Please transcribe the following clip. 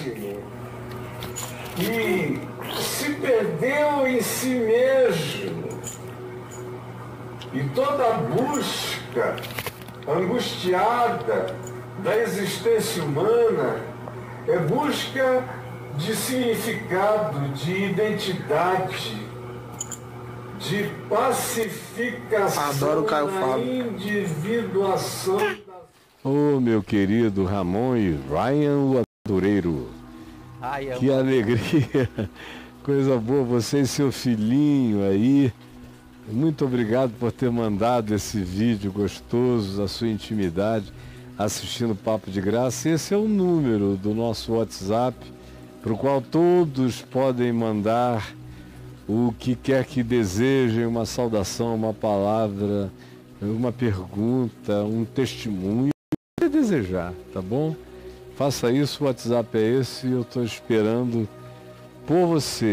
possível. E se perdeu em si mesmo. E toda a busca angustiada da existência humana é busca de significado, de identidade, de pacificação. Adoro o Caio Fábio. Individuação. Oh, meu querido Ramon e Ryan o Aventureiro. Ai, que alegria. Coisa boa, você e seu filhinho aí. Muito obrigado por ter mandado esse vídeo gostoso, a sua intimidade, assistindo Papo de Graça. Esse é o número do nosso WhatsApp, para o qual todos podem mandar o que quer que desejem, uma saudação, uma palavra, uma pergunta, um testemunho, o que desejar, tá bom? Faça isso, o WhatsApp é esse e eu estou esperando por você.